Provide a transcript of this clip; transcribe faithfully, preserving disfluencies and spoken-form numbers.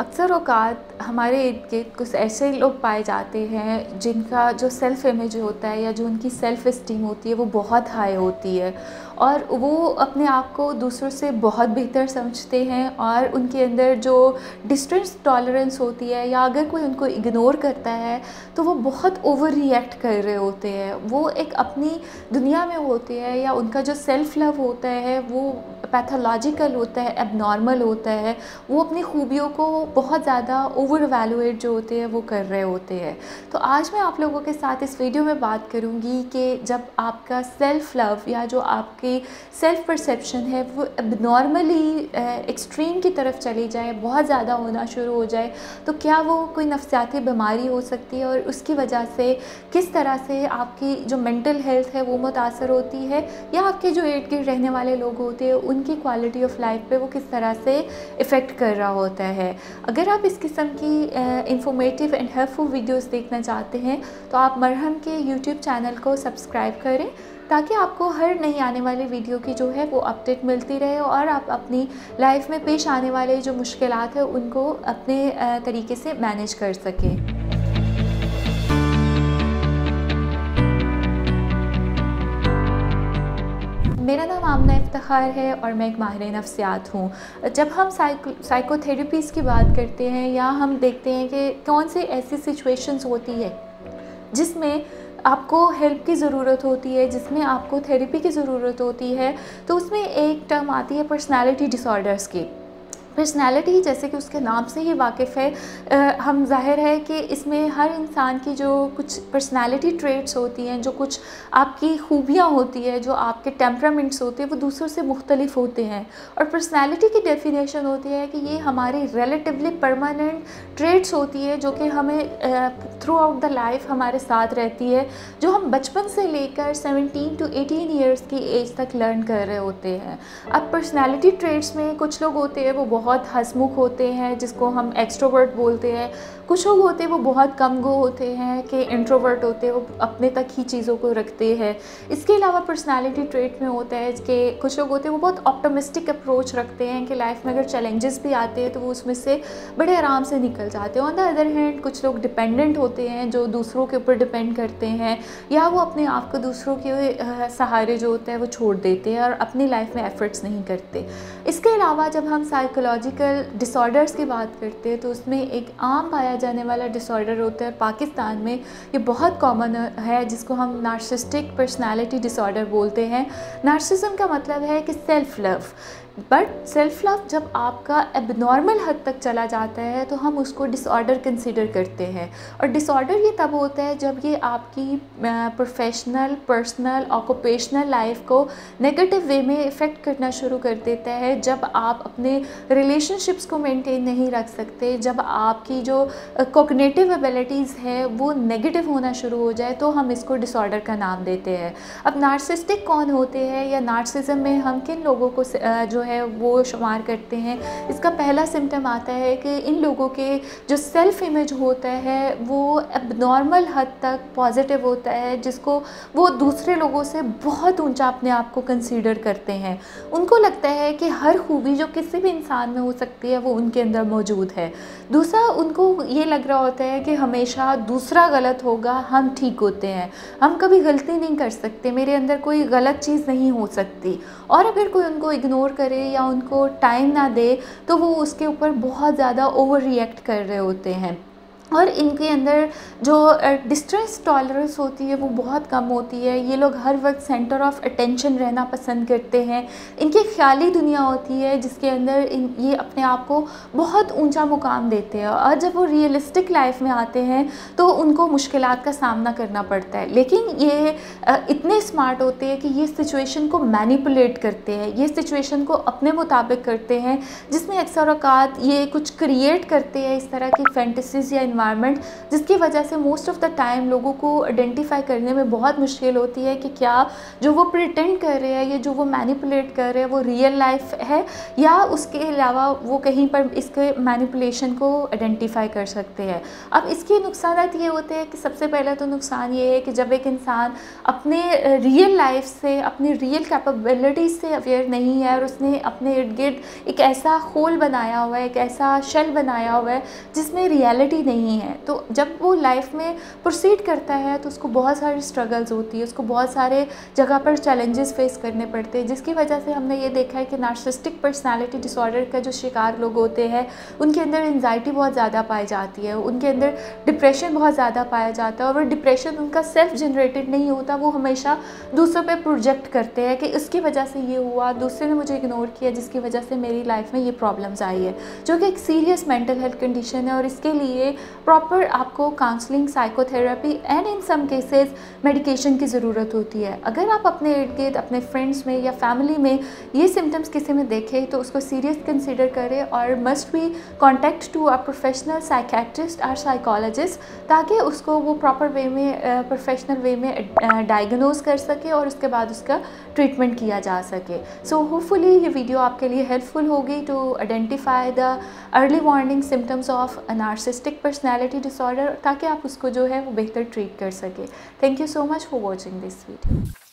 अक्सर औकात हमारे इर्द गिर्द कुछ ऐसे लोग पाए जाते हैं जिनका जो सेल्फ़ इमेज होता है या जो उनकी सेल्फ़ इस्टीम होती है वो बहुत हाई होती है और वो अपने आप को दूसरों से बहुत बेहतर समझते हैं और उनके अंदर जो डिस्टेंस टॉलरेंस होती है या अगर कोई उनको इग्नोर करता है तो वो बहुत ओवर रिएक्ट कर रहे होते हैं। वो एक अपनी दुनिया में होते हैं या उनका जो सेल्फ़ लव होता है वो पैथोलॉजिकल होता है, एबनॉर्मल होता है। वो अपनी खूबियों को बहुत ज़्यादा ओवर वैल्यूएट जो होते हैं वो कर रहे होते हैं। तो आज मैं आप लोगों के साथ इस वीडियो में बात करूंगी कि जब आपका सेल्फ़ लव या जो आपकी सेल्फ़ परसेप्शन है वो एबनॉर्मली एक्सट्रीम की तरफ चली जाए, बहुत ज़्यादा होना शुरू हो जाए, तो क्या वो कोई नफसियाती बीमारी हो सकती है और उसकी वजह से किस तरह से आपकी जो मेंटल हेल्थ है वो मुतासर होती है या आपके जो इर्द गिर्द रहने वाले लोग होते हैं उनकी क्वालिटी ऑफ लाइफ पे वो किस तरह से इफ़ेक्ट कर रहा होता है। अगर आप इस किस्म की इंफॉर्मेटिव एंड हेल्पफुल वीडियोस देखना चाहते हैं तो आप मरहम के यूट्यूब चैनल को सब्सक्राइब करें ताकि आपको हर नई आने वाली वीडियो की जो है वो अपडेट मिलती रहे और आप अपनी लाइफ में पेश आने वाले जो मुश्किलात हैं उनको अपने तरीके से मैनेज कर सकें। मेरा नाम आमिना इफ्तिखार है और मैं एक माहिर नफ्सियात हूँ। जब हम साइको साइकोथेरेपीज़ की बात करते हैं या हम देखते हैं कि कौन सी ऐसी सिचुएशंस होती है जिसमें आपको हेल्प की ज़रूरत होती है, जिसमें आपको थेरेपी की ज़रूरत होती है, तो उसमें एक टर्म आती है पर्सनालिटी डिसऑर्डर्स की। पर्सनैलिटी जैसे कि उसके नाम से ही वाकिफ़ है, आ, हम जाहिर है कि इसमें हर इंसान की जो कुछ पर्सनैलिटी ट्रेट्स होती हैं, जो कुछ आपकी खूबियाँ होती है, जो आपके टेम्परामेंट्स होते हैं वो दूसरों से मुख्तलिफ होते हैं। और पर्सनैलिटी की डेफिनेशन होती है कि ये हमारी रिलेटिवली परमानेंट ट्रेट्स होती है जो कि हमें थ्रू आउट द लाइफ हमारे साथ रहती है, जो हम बचपन से लेकर सेवनटीन टू एटीन ईयर्स की एज तक लर्न कर रहे होते हैं। अब पर्सनैलिटी ट्रेट्स में कुछ लोग होते हैं वो बहुत हंसमुख होते हैं जिसको हम एक्सट्रोवर्ट बोलते हैं, कुछ लोग होते हैं वो बहुत कमगो होते हैं कि इंट्रोवर्ट होते हैं, वो अपने तक ही चीज़ों को रखते हैं। इसके अलावा पर्सनालिटी ट्रेट में होता है कि कुछ लोग होते हैं वो बहुत ऑप्टिमिस्टिक अप्रोच रखते हैं कि लाइफ में अगर चैलेंजेस भी आते हैं तो वो उसमें से बड़े आराम से निकल जाते हैं। ऑन द अदर हैंड कुछ लोग डिपेंडेंट होते हैं जो दूसरों के ऊपर डिपेंड करते हैं या वो अपने आप को दूसरों के सहारे जो होता है वो छोड़ देते हैं और अपनी लाइफ में एफर्ट्स नहीं करते। इसके अलावा जब हम साइकोलॉजी साइकोलॉजिकल डिसऑर्डर्स की बात करते हैं तो उसमें एक आम पाया जाने वाला डिसऑर्डर होता है, पाकिस्तान में ये बहुत कॉमन है, जिसको हम नार्सिसिस्टिक पर्सनालिटी डिसऑर्डर बोलते हैं। नार्सिसिज्म का मतलब है कि self love, but self love जब आपका एबनॉर्मल हद तक चला जाता है तो हम उसको डिसऑर्डर कंसिडर करते हैं। और डिसऑर्डर ये तब होता है जब ये आपकी प्रोफेशनल, पर्सनल, ऑक्यूपेशनल लाइफ को नेगेटिव वे में इफ़ेक्ट करना शुरू कर देता है, जब आप अपने रिलेशनशिप्स को मेंटेन नहीं रख सकते, जब आपकी जो कॉग्निटिव एबिलिटीज़ है वो नेगेटिव होना शुरू हो जाए, तो हम इसको डिसऑर्डर का नाम देते हैं। अब नार्सिसिस्टिक कौन होते हैं या नार्सिसिज्म में हम किन लोगों को जो है वो शुमार करते हैं, इसका पहला सिम्टम आता है कि इन लोगों के जो सेल्फ़ इमेज होता है वो एबनॉर्मल हद तक पॉजिटिव होता है, जिसको वो दूसरे लोगों से बहुत ऊंचा अपने आप को कंसीडर करते हैं। उनको लगता है कि हर खूबी जो किसी भी इंसान में हो सकती है वो उनके अंदर मौजूद है। दूसरा, उनको ये लग रहा होता है कि हमेशा दूसरा गलत होगा, हम ठीक होते हैं, हम कभी गलती नहीं कर सकते, मेरे अंदर कोई गलत चीज़ नहीं हो सकती। और अगर कोई उनको इग्नोर या उनको टाइम ना दे तो वो उसके ऊपर बहुत ज़्यादा ओवर रिएक्ट कर रहे होते हैं। और इनके अंदर जो डिस्ट्रेस टॉलरेंस होती है वो बहुत कम होती है। ये लोग हर वक्त सेंटर ऑफ अटेंशन रहना पसंद करते हैं। इनकी ख्याली दुनिया होती है जिसके अंदर इन ये अपने आप को बहुत ऊंचा मुकाम देते हैं, और जब वो रियलिस्टिक लाइफ में आते हैं तो उनको मुश्किलात का सामना करना पड़ता है। लेकिन ये इतने स्मार्ट होते हैं कि ये सिचुएशन को मैनिपुलेट करते हैं, ये सिचुएशन को अपने मुताबिक करते हैं, जिसमें अक्सर औकात ये कुछ क्रिएट करते हैं इस तरह की फैंटसीज़ या इन्वायरमेंट, जिसकी वजह से मोस्ट ऑफ़ द टाइम लोगों को आइडेंटिफाई करने में बहुत मुश्किल होती है कि क्या जो वो प्रिटेंड कर रहे हैं या जो वो मैनिपुलेट कर रहे हैं वो रियल लाइफ है या उसके अलावा वो कहीं पर इसके मैनिपुलेशन को आइडेंटिफाई कर सकते हैं। अब इसके नुकसानात ये होते हैं कि सबसे पहला तो नुकसान ये है कि जब एक इंसान अपने रियल लाइफ से, अपनी रियल कैपेबिलिटीज़ से अवेयर नहीं है और उसने अपने इर्द गिर्द एक ऐसा होल बनाया हुआ है, एक ऐसा शेल बनाया हुआ है जिसमें रियलिटी नहीं है, तो जब वो लाइफ में प्रोसीड करता है तो उसको बहुत सारी स्ट्रगल्स होती है, उसको बहुत सारे जगह पर चैलेंजेस फेस करने पड़ते हैं, जिसकी वजह से हमने ये देखा है कि नार्सिसिस्टिक पर्सनालिटी डिसऑर्डर का जो शिकार लोग होते हैं उनके अंदर एंजाइटी बहुत ज़्यादा पाई जाती है, उनके अंदर डिप्रेशन बहुत ज़्यादा पाया जाता है और वो डिप्रेशन उनका सेल्फ जनरेटेड नहीं होता, वो हमेशा दूसरों पे प्रोजेक्ट करते हैं कि इसकी वजह से ये हुआ, दूसरे ने मुझे इग्नोर किया जिसकी वजह से मेरी लाइफ में ये प्रॉब्लम्स आई है, जो कि एक सीरियस मेंटल हेल्थ कंडीशन है और इसके लिए प्रॉपर आपको counselling, psychotherapy and in some cases medication की ज़रूरत होती है। अगर आप अपने इर्द गिर्द, अपने फ्रेंड्स में या फैमिली में ये सिम्टम्स किसी में देखें तो उसको सीरियस कंसिडर करें और must be contact to a professional psychiatrist और साइकोलॉजिस्ट, ताकि उसको वो प्रॉपर वे में, प्रोफेशनल वे में डायग्नोज कर सके और उसके बाद उसका ट्रीटमेंट किया जा सके। सो होपफुली ये वीडियो आपके लिए हेल्पफुल होगी to identify the early warning symptoms of narcissistic personality disorder, ताकि आप उसको जो है वो बेहतर ट्रीट कर सके। Thank you so much for watching this video.